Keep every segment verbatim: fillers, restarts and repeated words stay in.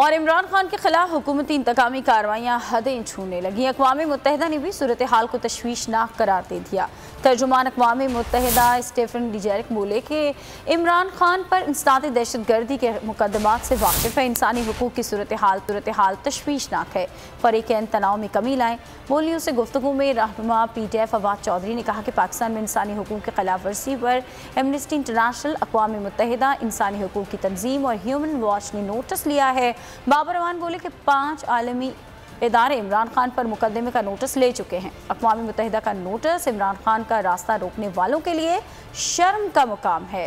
और इमरान खान के खिलाफ हुकूमती इंतकामी कार्रवाइयाँ हदें छूने लगीं। अक़वाम मुत्तहदा ने भी सूरत हाल को तशवीशनाक करार दे दिया। तर्जुमान अक़वाम मुत्तहदा स्टेफन डिजेरिक बोले कि इमरान खान पर इंसदादी दहशतगर्दी के मुकदमात से वाकिफ है। इंसानी हकूक़ की सूरत हाल सूरत हाल तशवीशनाक है। फरीक़ैन तनाव में कमी लाएँ। बोलियों से गुफ्तगू में रहनुमा P T I Fawad Chaudhry ने कहा कि पाकिस्तान में इंसानी हकूक़ के खिलाफ वर्जी पर एमनेस्टी इंटरनेशनल, अक़वाम मुत्तहदा, इंसानी हकूक़ की तंजीम और ह्यूमन वॉच ने नोटिस लिया है। बाबर अवान बोले कि पाँच आलमी इदारे इमरान खान पर मुकदमे का नोटिस ले चुके हैं। अक़वाम मुत्तहदा का नोटिस इमरान खान का रास्ता रोकने वालों के लिए शर्म का मुकाम है।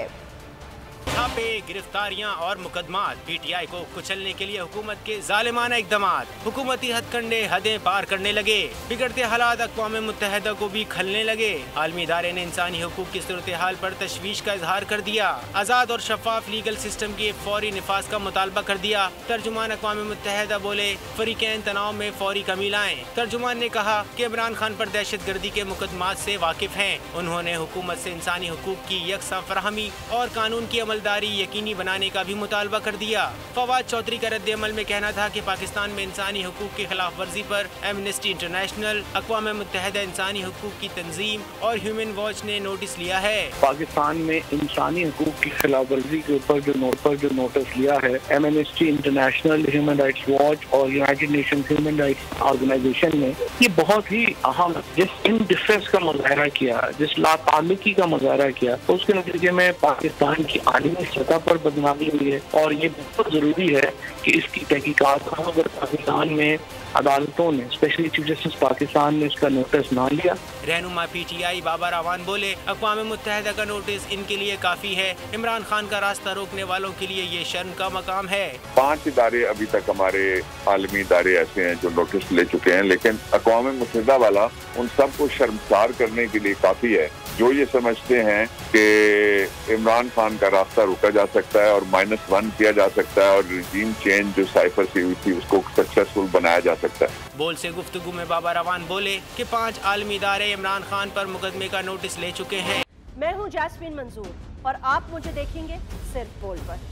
छापे, गिरफ्तारियाँ और मुकदमात पीटीआई को कुचलने के लिए हुकूमत के जालिमाना इक़दामात, हुकूमती हथकंडे हदें पार करने लगे। बिगड़ते हालात अक़वाम मुत्तहदा को भी खलने लगे। आलमी इदारे ने इंसानी हकूक़ की सूरत हाल पर तशवीश का इजहार कर दिया। आज़ाद और शफाफ लीगल सिस्टम के फौरी नफाज का मुतालबा कर दिया। तर्जुमान अक़वाम मुत्तहदा बोले फरीक़ैन तनाव में फौरी कमी लाएँ। तर्जुमान ने कहा कि इमरान खान पर दहशत गर्दी के मुकदमात से वाकिफ हैं। उन्होंने हुकूमत से इंसानी हकूक़ की यकसा फराहमी और कानून की अमल दारी यकीनी बनाने का भी मुतालबा कर दिया। फवाद चौधरी का रद्द अमल में कहना था कि पाकिस्तान में इंसानी हकूक़ के खिलाफ वर्जी पर एमनेस्टी इंटरनेशनल, अक़वाम मुत्तहदा, इंसानी हकूक़ की तंजीम और ह्यूमन वॉच ने नोटिस लिया है। पाकिस्तान में इंसानी हकूक़ की खिलाफ वर्जी के ऊपर जो नोटिस जो नोटिस लिया है Amnesty International, Human Rights Watch और United Nation Human Rights Organisation ने, ये बहुत ही अहम जिस इनडिफरेंस का मुजाहरा किया, जिस लातालुकी का मुजाहरा किया, उसके नतीजे में पाकिस्तान की आलिमी सतह पर बदनामी हुई है। और ये बहुत ज़रूरी है कि इसकी तहकीकात हो। अगर पाकिस्तान में अदालतों ने, स्पेशली चीफ जस्टिस पाकिस्तान ने इसका नोटिस ना लिया। रहनुमा पीटीआई बाबर अवान बोले अक़वाम मुत्तहदा का नोटिस इनके लिए काफ़ी है। इमरान खान का रास्ता रोकने वालों के लिए ये शर्म का मकाम है। पाँच इदारे अभी तक हमारे आलमी इदारे ऐसे हैं जो नोटिस ले चुके हैं, लेकिन अक़वाम मुत्तहदा वाला उन सबको शर्मसार करने के लिए काफ़ी है। जो ये समझते हैं कि इमरान खान का रास्ता रोका जा सकता है और माइनस वन किया जा सकता है और रिजीम चेंज जो साइफर से हुई थी उसको सक्सेसफुल बनाया जा सकता है। बोल से गुफ्तगू में बाबर अवान बोले कि पांच आलमी इदारे इमरान खान पर मुकदमे का नोटिस ले चुके हैं। मैं हूं जास्मीन मंजूर और आप मुझे देखेंगे सिर्फ बोल पर।